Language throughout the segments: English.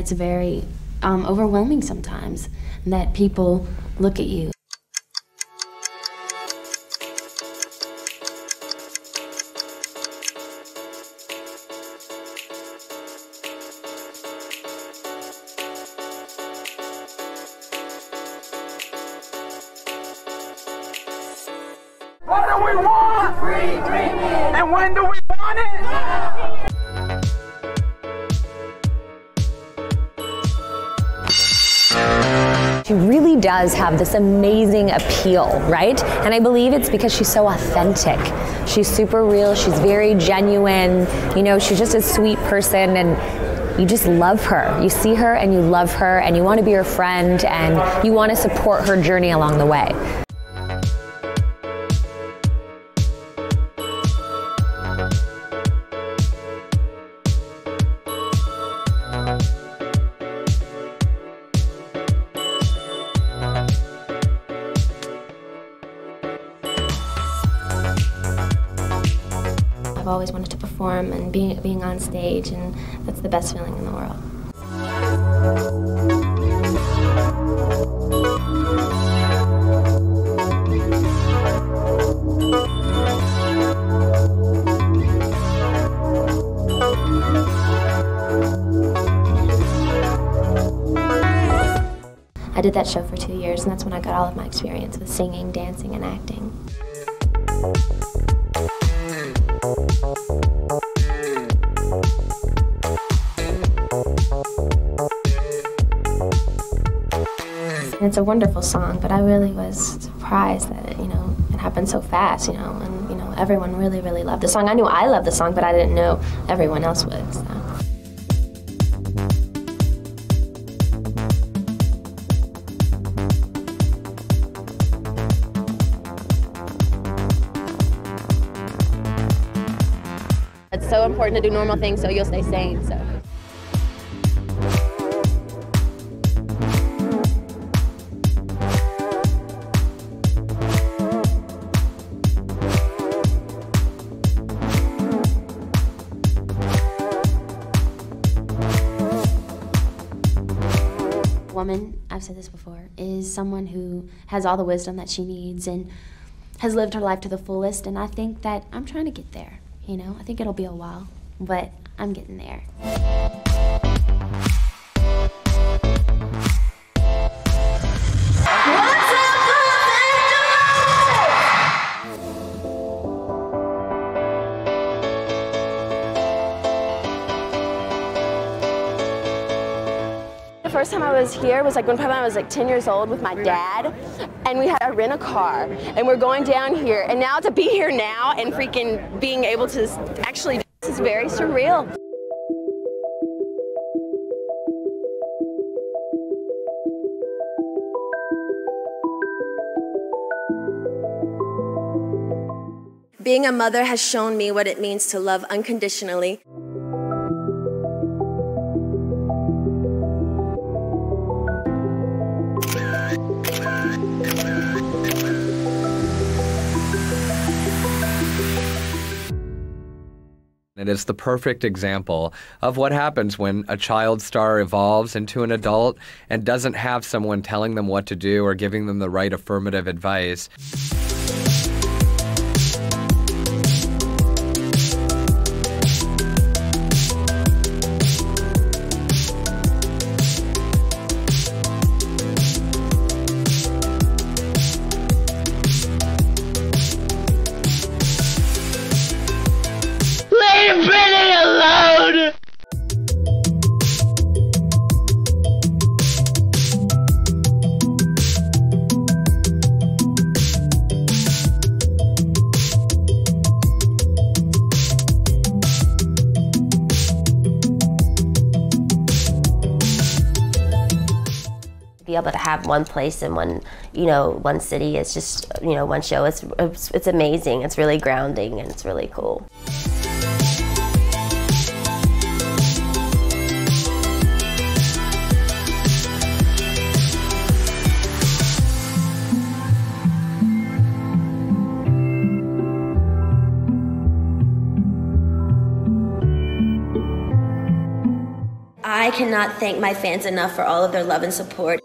It's very overwhelming sometimes that people look at you. What do we want? Free Britney! And when do we want it? Yeah. She really does have this amazing appeal, right? And I believe it's because she's so authentic. She's super real, she's very genuine, you know, she's just a sweet person, and you just love her. You see her and you love her and you want to be her friend and you want to support her journey along the way. I've always wanted to perform and being on stage, and that's the best feeling in the world. I did that show for 2 years, and that's when I got all of my experience with singing, dancing, and acting. It's a wonderful song, but I really was surprised that it happened so fast, and everyone really, really loved the song. I knew I loved the song, but I didn't know everyone else would. So. It's so important to do normal things so you'll stay sane. So. A woman, I've said this before, is someone who has all the wisdom that she needs and has lived her life to the fullest, and I think that I'm trying to get there. You know, I think it'll be a while, but I'm getting there. The first time I was here was like one time I was like 10 years old with my dad, and we had to rent a car and we're going down here, and now to be here now and freaking being able to actually, this is very surreal. Being a mother has shown me what it means to love unconditionally. It is the perfect example of what happens when a child star evolves into an adult and doesn't have someone telling them what to do or giving them the right affirmative advice. Be able to have one place in one, one city. It's just, one show. It's amazing. It's really grounding and it's really cool. I cannot thank my fans enough for all of their love and support.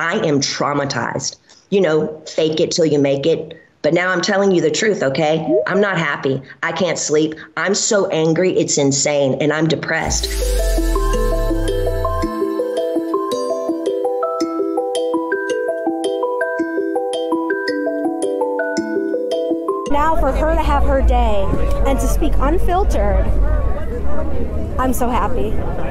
I am traumatized, you know, fake it till you make it. But now I'm telling you the truth. OK, I'm not happy. I can't sleep. I'm so angry. It's insane. And I'm depressed. Now for her to have her day and to speak unfiltered, I'm so happy.